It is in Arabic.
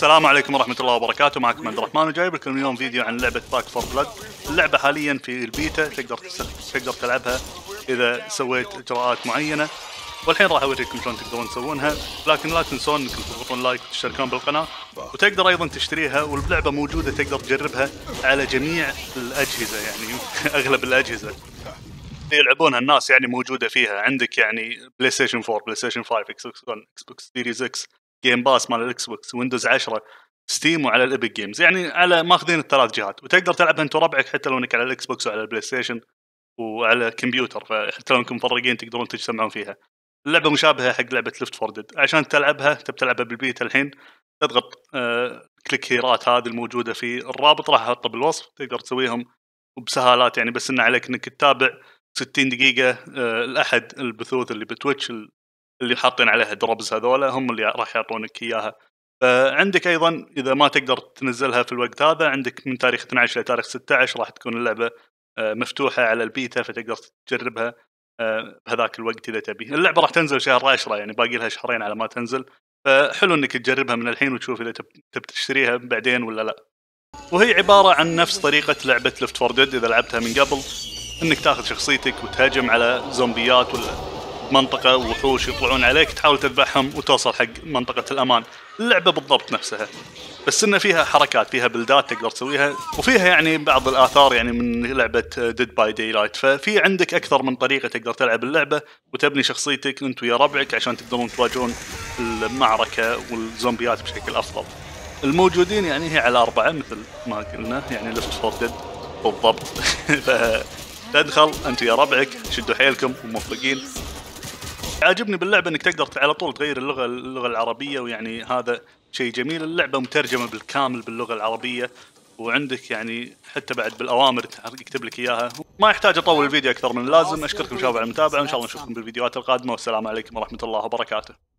السلام عليكم ورحمة الله وبركاته. معكم عبد الرحمن وجايب لكم اليوم فيديو عن لعبة باك 4 بلد. اللعبة حاليا في البيتا، تقدر تلعبها إذا سويت إجراءات معينة، والحين راح أوريكم شلون تقدرون تسوونها. لكن لا تنسون إنكم تضغطون لايك وتشتركون بالقناة، وتقدر أيضا تشتريها، واللعبة موجودة تقدر تجربها على جميع الأجهزة، يعني أغلب الأجهزة يلعبونها الناس، يعني موجودة فيها. عندك يعني بلاي ستيشن 4، بلاي ستيشن 5، اكس بوكس 1، اكس بوكس سيريز اكس، جيم باس مال الاكس بوكس، ويندوز 10، ستيم، وعلى الابيك جيمز، يعني على ماخذين الثلاث جهات. وتقدر تلعبها انت وربعك حتى لو انك على الاكس بوكس وعلى البلاي ستيشن وعلى الكمبيوتر، فحتى لو انكم مفرقين تقدرون تجتمعون فيها. اللعبه مشابهه حق لعبه ليفت 4 ديد. عشان تلعبها تلعبها بالبيتا الحين، تضغط كليك هيرات هذه الموجوده في الرابط، راح احطه بالوصف، تقدر تسويهم وبسهالات يعني، بس ان عليك انك تتابع 60 دقيقة الأحد البثوث اللي بتويتش اللي حاطين عليها دربز، هذولا هم اللي راح يعطونك إياها. عندك أيضا إذا ما تقدر تنزلها في الوقت هذا، عندك من تاريخ 12 لتاريخ 16 راح تكون اللعبة مفتوحة على البيتا، فتقدر تجربها بهذاك الوقت إذا تبي. اللعبة راح تنزل شهر 10، يعني باقي لها شهرين على ما تنزل، فحلو إنك تجربها من الحين وتشوف إذا تبي تشتريها بعدين ولا لا. وهي عبارة عن نفس طريقة لعبة ليفت 4 ديد إذا لعبتها من قبل، انك تاخذ شخصيتك وتهاجم على زومبيات ولا منطقه وحوش يطلعون عليك، تحاول تذبحهم وتوصل حق منطقه الامان. اللعبه بالضبط نفسها، بس ان فيها حركات، فيها بلدات تقدر تسويها، وفيها يعني بعض الاثار يعني من لعبه ديد باي داي لايت. ففي عندك اكثر من طريقه تقدر تلعب اللعبه وتبني شخصيتك انت ويا ربعك عشان تقدرون تواجهون المعركه والزومبيات بشكل افضل. الموجودين يعني هي على 4 مثل ما قلنا، يعني ليفت 4 ديد بالضبط. تدخل انت يا ربعك، شدوا حيلكم وموفقين. عاجبني باللعبه انك تقدر على طول تغير اللغه العربيه، ويعني هذا شيء جميل. اللعبه مترجمه بالكامل باللغه العربيه، وعندك يعني حتى بعد بالاوامر يكتب لك اياها. ما يحتاج اطول الفيديو اكثر من اللازم. اشكركم شباب على المتابعه، وان شاء الله نشوفكم بالفيديوهات القادمه، والسلام عليكم ورحمه الله وبركاته.